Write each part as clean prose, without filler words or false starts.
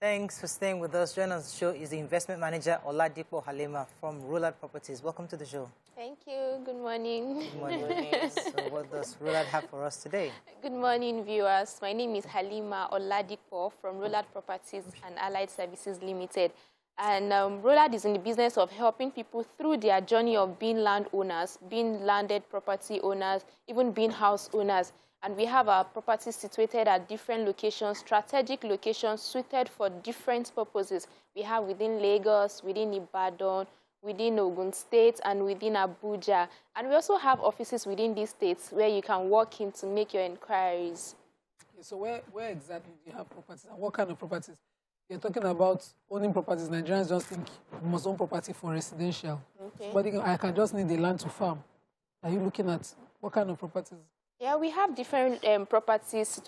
Thanks for staying with us. Joining us on the show is the investment manager, Oladipo Halima from Roland Properties. Welcome to the show. Thank you. Good morning. Good morning. So what does Roland have for us today? Good morning, viewers. My name is Halima Oladipo from Roland Properties and Allied Services Limited. And Roland is in the business of helping people through their journey of being landowners, being landed property owners, even being house owners. And we have our properties situated at different locations, strategic locations suited for different purposes. We have within Lagos, within Ibadan, within Ogun State, and within Abuja. And we also have offices within these states where you can walk in to make your inquiries. Okay, so where exactly do you have properties? And what kind of properties? You're talking about owning properties. Nigerians just think you must own property for residential. Okay. But I can just need the land to farm. Are you looking at what kind of properties? Yeah, we have different properties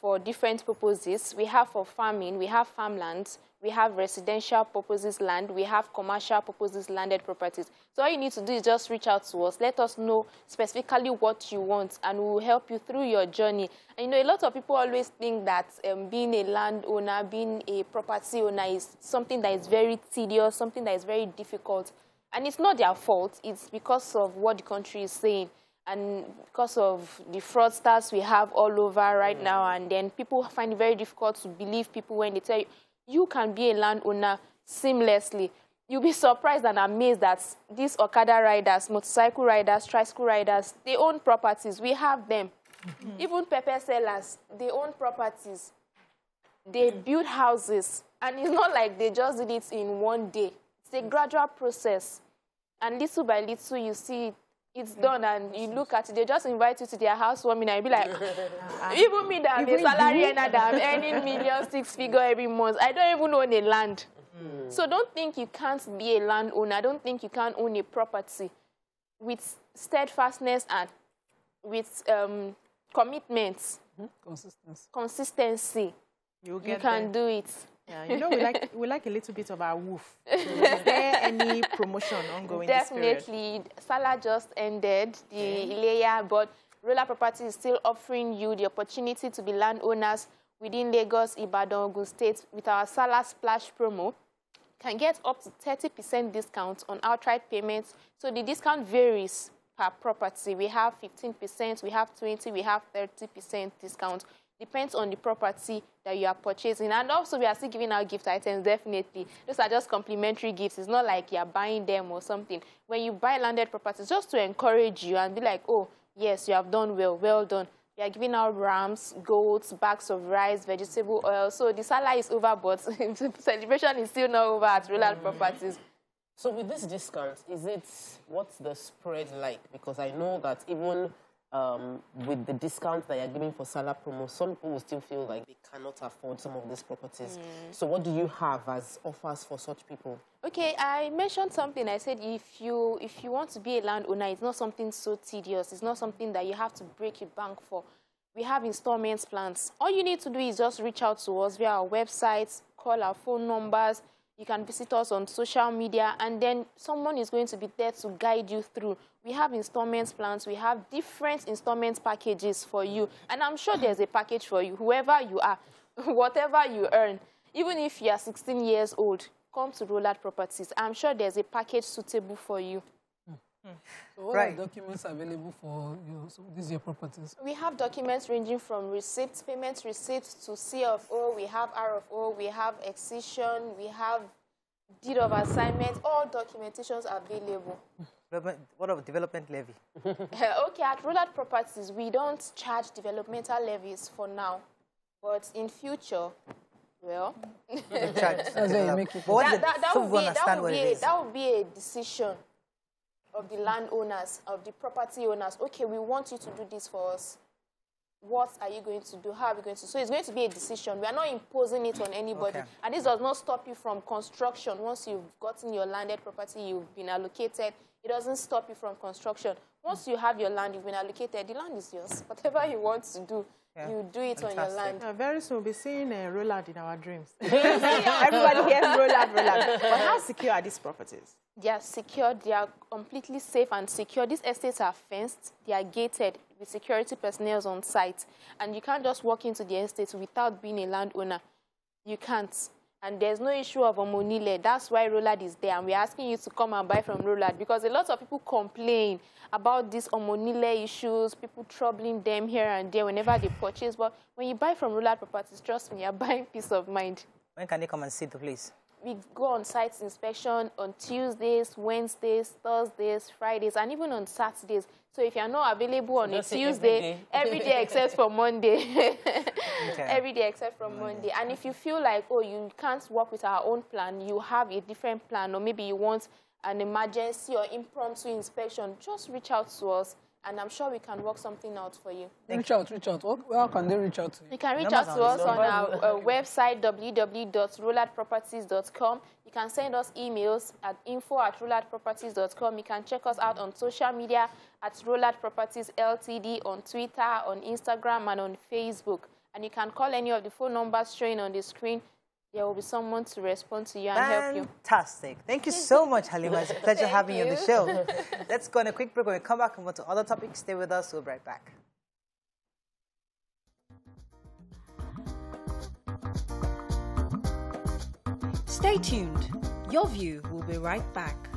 for different purposes. We have for farming, we have farmlands, we have residential purposes land, we have commercial purposes landed properties. So all you need to do is just reach out to us. Let us know specifically what you want, and we will help you through your journey. And, you know, a lot of people always think that being a landowner, being a property owner is something that is very tedious, something that is very difficult. And it's not their fault. It's because of what the country is saying. And because of the fraudsters we have all over right now, and then people find it very difficult to believe people when they tell you, you can be a landowner seamlessly. You'll be surprised and amazed that these Okada riders, motorcycle riders, tricycle riders, they own properties. We have them. Mm-hmm. Even pepper sellers, they own properties. They build houses. And it's not like they just did it in one day. It's a gradual process. And little by little, you see it. It's done, and you look at it, they just invite you to their housewarming, and you'll be like, even me that I'm a salary earner that I'm earning million, six figure every month, I don't even own a land. Mm. So don't think you can't be a landowner. Don't think you can't own a property. With steadfastness and with commitments, consistency, you can do it. Yeah, you know, we like a little bit of our woof. So is there any promotion ongoing? Definitely. Salah just ended the layer, but Roland Property is still offering you the opportunity to be landowners within Lagos, Ibadan, Ogun State with our Salah Splash promo. You can get up to 30% discount on outright payments. So the discount varies per property. We have 15%, we have 20%, we have 30% discount. Depends on the property that you are purchasing. And also, we are still giving out gift items, definitely. Those are just complimentary gifts. It's not like you're buying them or something. When you buy landed properties, just to encourage you and be like, oh, yes, you have done well, well done. We are giving out rams, goats, bags of rice, vegetable oil. So the salary is over, but celebration is still not over at Roland Properties. So with this discount, what's the spread like? Because I know that even with the discounts that you're giving for Salah promo, some people will still feel like they cannot afford some of these properties. So what do you have as offers for such people? Okay, I mentioned something. I said if you want to be a landowner, it's not something so tedious. It's not something that you have to break your bank for. We have installment plans. All you need to do is just reach out to us via our websites, call our phone numbers. You can visit us on social media, and then someone is going to be there to guide you through. We have installment plans. We have different installment packages for you. And I'm sure there's a package for you, whoever you are, whatever you earn. Even if you are 16 years old, come to Roland Properties. I'm sure there's a package suitable for you. So what are documents available for you? So these are your properties. We have documents ranging from receipts, payments receipts, to CFO. We have RFO. We have excision. We have deed of assignment. All documentations are available. What of development levy? Okay, at Roland Properties, we don't charge developmental levies for now, but in future. Well, that would be a decision of the landowners, of the property owners. Okay, we want you to do this for us. What are you going to do? How are we going to? So it's going to be a decision. We are not imposing it on anybody. Okay. And this does not stop you from construction. Once you've gotten your landed property, you've been allocated. It doesn't stop you from construction. Once you have your land, you've been allocated, the land is yours. Whatever you want to do, you do it on your land. Very soon we'll be seeing Roland in our dreams. Everybody hears Roland, Roland. But how secure are these properties? They are secured. They are completely safe and secure. These estates are fenced. They are gated with security personnel on site. And you can't just walk into the estate without being a landowner. You can't. and there's no issue of Omonile. That's why Roland is there, and we're asking you to come and buy from Roland, because a lot of people complain about these Omonile issues, people troubling them here and there whenever they purchase. But when you buy from Roland Properties, trust me, you're buying peace of mind. When can they come and see the place? We go on site inspection on Tuesdays, Wednesdays, Thursdays, Fridays, and even on Saturdays. So if you're not available on a Tuesday, every day except for Monday. Okay. Every day except for Monday. And if you feel like, oh, you can't work with our own plan, you have a different plan, or maybe you want an emergency or impromptu inspection, just reach out to us, and I'm sure we can work something out for you. Reach out. Where can they reach out to you? You can reach out to us on our website, www.rolandproperties.com. You can send us emails at info@rolandproperties.com. You can check us out on social media at Roland Properties Ltd, on Twitter, on Instagram, and on Facebook. And you can call any of the phone numbers showing on the screen. There will be someone to respond to you and help you. Fantastic. Thank you so much, Halima. It's a pleasure having you on the show. Let's go on a quick break. When we come back and go to other topics, stay with us. We'll be right back. Stay tuned. Your View will be right back.